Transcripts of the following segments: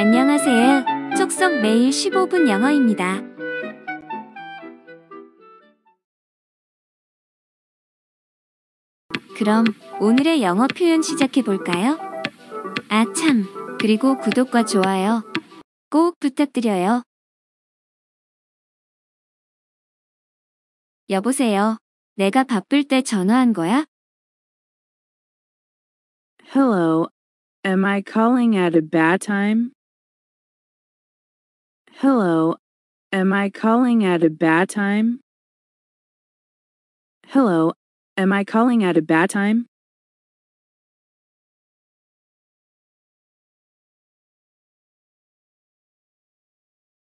안녕하세요. 촉석 매일 15분 영어입니다. 그럼 오늘의 영어 표현 시작해 볼까요? 아 참, 그리고 구독과 좋아요 꼭 부탁드려요. 여보세요. 내가 바쁠 때 전화한 거야? Hello. Am I calling at a bad time? Hello. Am I calling at a bad time? Hello. Am I calling at a bad time?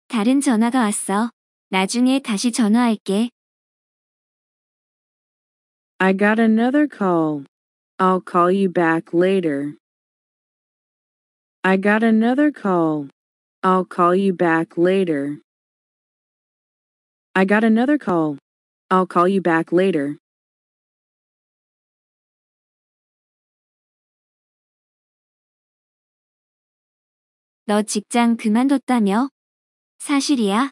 다른 전화가 왔어. 나중에 다시 전화할게. I got another call. I'll call you back later. I got another call. I'll call you back later. I got another call. I'll call you back later. 너 직장 그만뒀다며? 사실이야?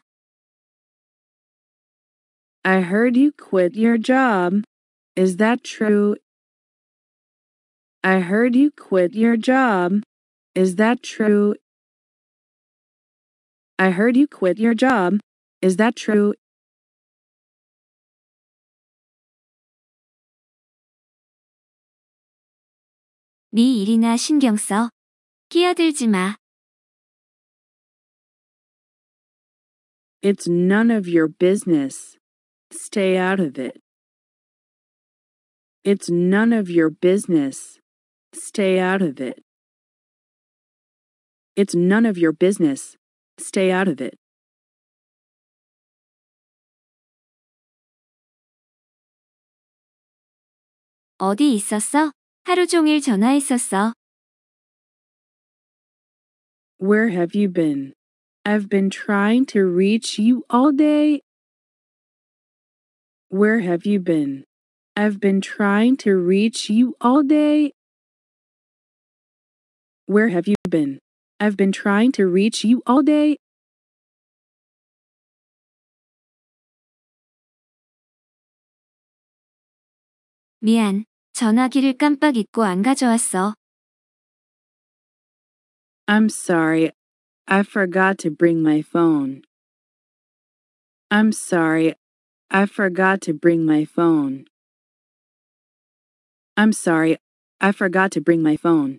I heard you quit your job. Is that true? I heard you quit your job. Is that true? I heard you quit your job. Is that true? 네 일이나 신경 써. 끼어들지 마. It's none of your business. Stay out of it. It's none of your business. Stay out of it. It's none of your business. Stay out of it. 어디 있었어? 하루 종일 전화했었어. Where have you been? I've been trying to reach you all day. Where have you been? I've been trying to reach you all day. Where have you been? I've been trying to reach you all day. 미안, 전화기를 깜빡 잊고 안 가져왔어. I'm sorry, I forgot to bring my phone. I'm sorry, I forgot to bring my phone. I'm sorry, I forgot to bring my phone.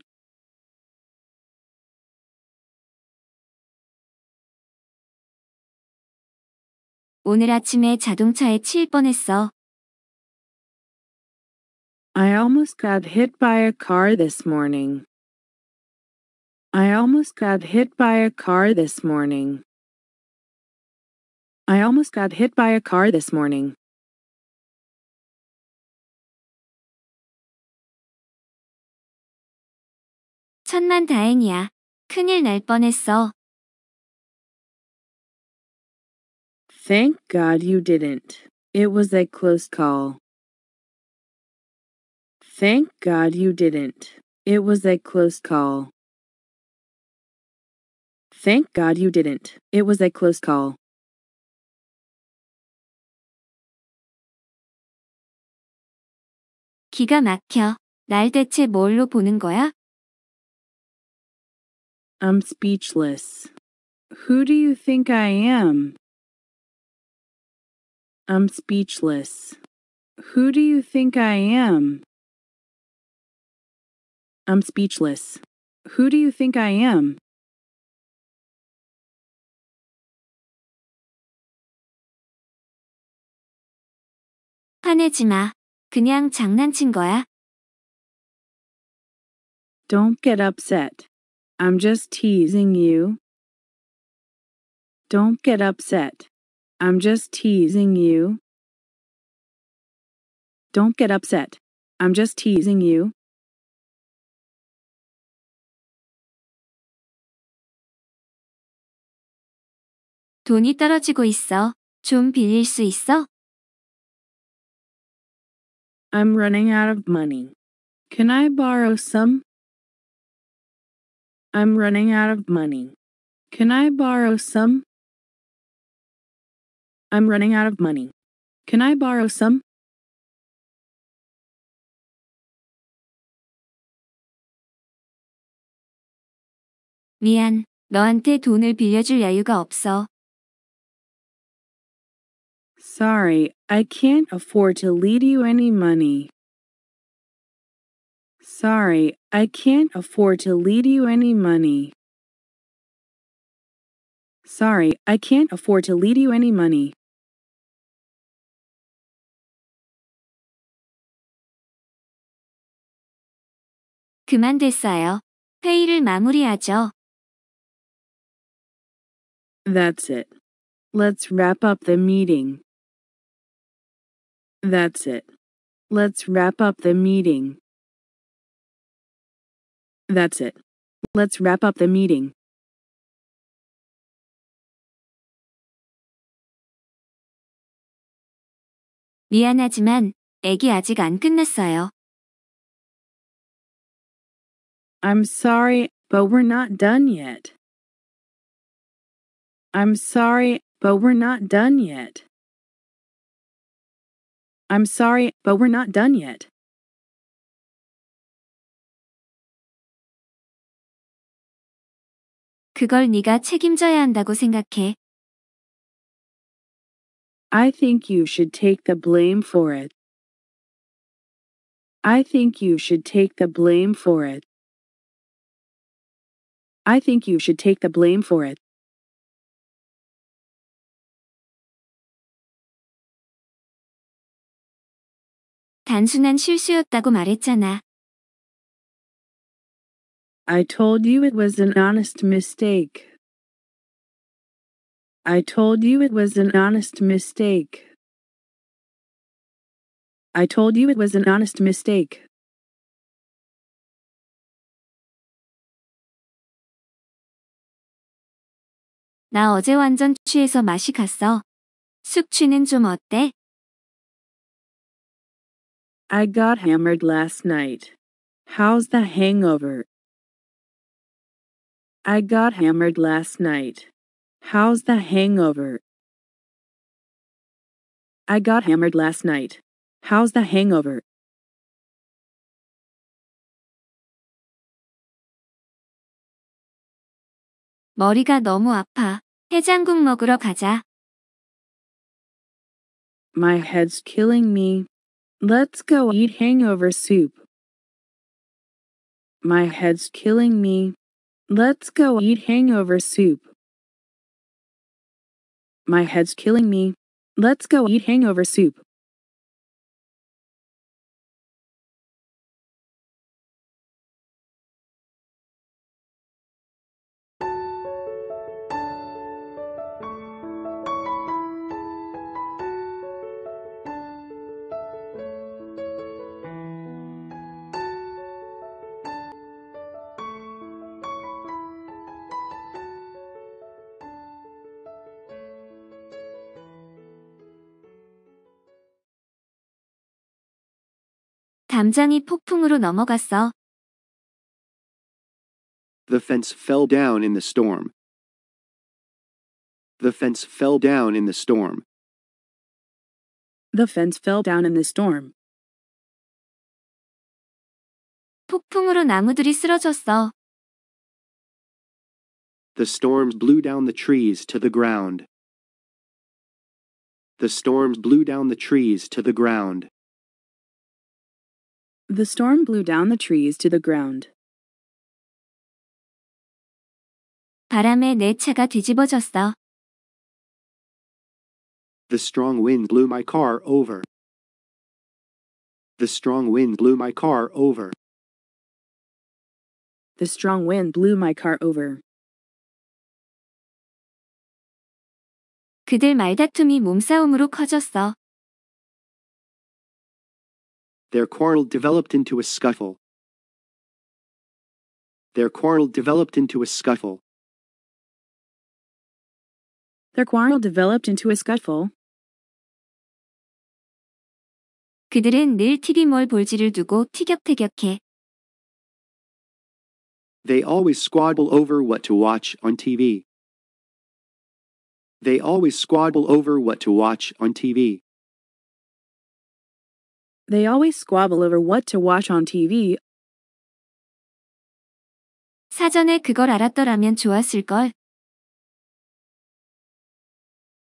오늘 아침에 자동차에 치일 뻔했어. I almost got hit by a car this morning. I almost got hit by a car this morning. I almost got hit by a car this morning. 천만다행이야. 큰일 날 뻔했어. Thank God you didn't. It was a close call. Thank God you didn't. It was a close call. Thank God you didn't. It was a close call. 기가 막혀. 날 대체 뭘로 보는 거야? I'm speechless. Who do you think I am? I'm speechless. Who do you think I am? I'm speechless. Who do you think I am? 화내지 마. 그냥 장난친 거야. Don't get upset. I'm just teasing you. Don't get upset. I'm just teasing you. Don't get upset. I'm just teasing you. 돈이 떨어지고 있어. 좀 빌릴 수 있어? I'm running out of money. Can I borrow some? I'm running out of money. Can I borrow some? I'm running out of money. Can I borrow some? 미안, 너한테 돈을 빌려줄 여유가 없어. Sorry, I can't afford to lead you any money. Sorry, I can't afford to lead you any money. Sorry, I can't afford to lead you any money. 그만 됐어요. 회의를 마무리하죠. That's it. Let's wrap up the meeting. That's it. Let's wrap up the meeting. That's it. Let's wrap up the meeting. 미안하지만 애기 아직 안 끝났어요. I'm sorry, but we're not done yet. I'm sorry, but we're not done yet. I'm sorry, but we're not done yet. 그걸 네가 책임져야 한다고 생각해. I think you should take the blame for it. I think you should take the blame for it. I think you should take the blame for it. 단순한 실수였다고 말했잖아. I told you it was an honest mistake. I told you it was an honest mistake. I told you it was an honest mistake. 나 어제 완전 취해서 맛이 갔어. 숙취는 좀 어때? I got hammered last night. How's the hangover? I got hammered last night. How's the hangover? I got hammered last night. How's the hangover? 머리가 너무 아파. 해장국 먹으러 가자. My head's killing me. Let's go eat hangover soup. My head's killing me. Let's go eat hangover soup. My head's killing me. Let's go eat hangover soup. 감정이 폭풍으로 넘어갔어. The fence fell down in the storm. The fence fell down in the storm. The fence fell down in the storm. 폭풍으로 나무들이 쓰러졌어. The storms blew down the trees to the ground. The storms blew down the trees to the ground. The storm blew down the trees to the ground. 바람에 내 차가 뒤집어졌어. The strong wind blew my car over. The strong wind blew my car over. The strong wind blew my car over. 그들 말다툼이 몸싸움으로 커졌어. Their quarrel developed into a scuffle. Their quarrel developed into a scuffle. Their quarrel developed into a scuffle. 그들은 늘 TV 뭘 볼지를 두고 티격태격해. They always squabble over what to watch on TV. They always squabble over what to watch on TV. They always squabble over what to watch on TV. 사전에 그걸 알았더라면 좋았을걸.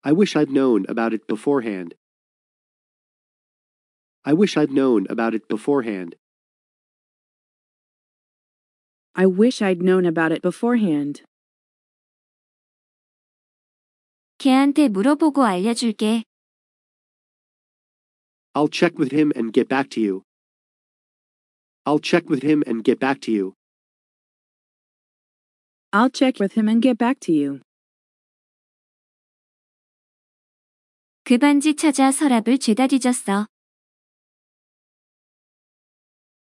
I wish I'd known about it beforehand. I wish I'd known about it beforehand. I wish I'd known about it beforehand. 걔한테 물어보고 알려줄게. I'll check with him and get back to you. I'll check with him and get back to you. I'll check with him and get back to you. 그 반지 찾아 서랍을 죄다 뒤졌어.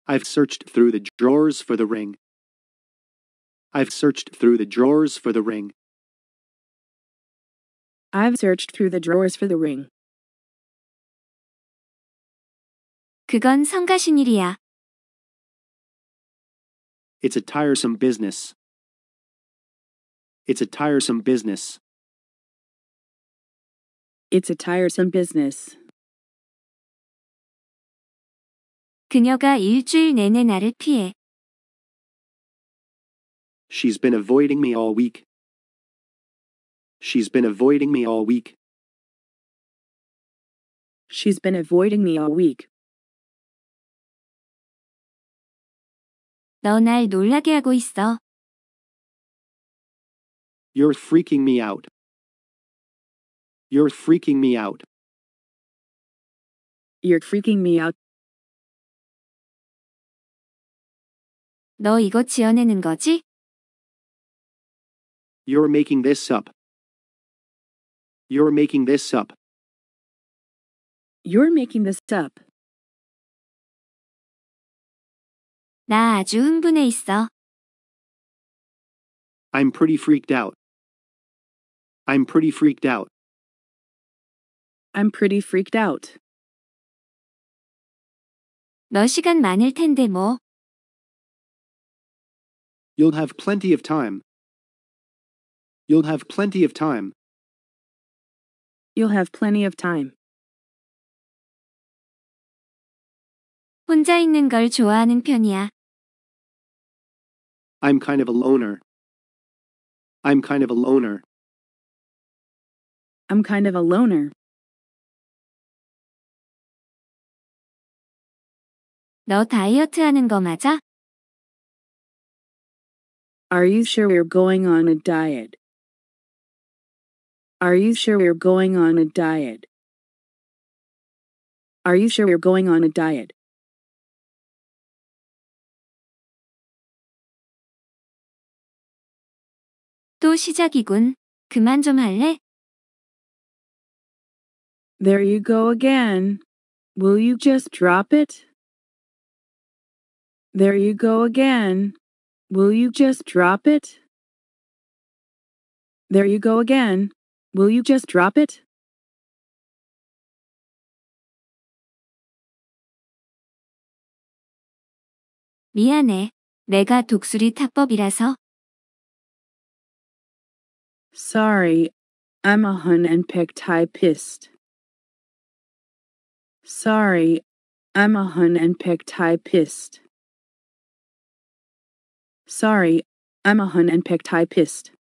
I've searched through the drawers for the ring. I've searched through the drawers for the ring. I've searched through the drawers for the ring. 그건 성가신 일이야. It's a tiresome business. It's a tiresome business. It's a tiresome business. 그녀가 일주일 내내 나를 피해. She's been avoiding me all week. She's been avoiding me all week. She's been avoiding me all week. 너 날 놀라게 하고 있어. You're freaking me out. You're freaking me out. You're freaking me out. 너 이거 지어내는 거지? You're making this up. You're making this up. You're making this up. 나 아주 흥분해 있어. I'm pretty freaked out. I'm pretty freaked out. I'm pretty freaked out. 너 시간 많을 텐데 뭐. You'll have plenty of time. You'll have plenty of time. You'll have plenty of time. 혼자 있는 걸 좋아하는 편이야. I'm kind of a loner. I'm kind of a loner. I'm kind of a loner. 너 다이어트 하는 거 맞아? Are you sure you're going on a diet? Are you sure you're going on a diet? Are you sure you're going on a diet? 또 시작이군. 그만 좀 할래? There you go again. Will you just drop it? There you go again. Will you just drop it? There you go again. Will you just drop it? 미안해. 내가 독수리 타법이라서. Sorry, I'm a hun and peck typist. Sorry, I'm a hun and peck typist. Sorry, I'm a hun and peck typist.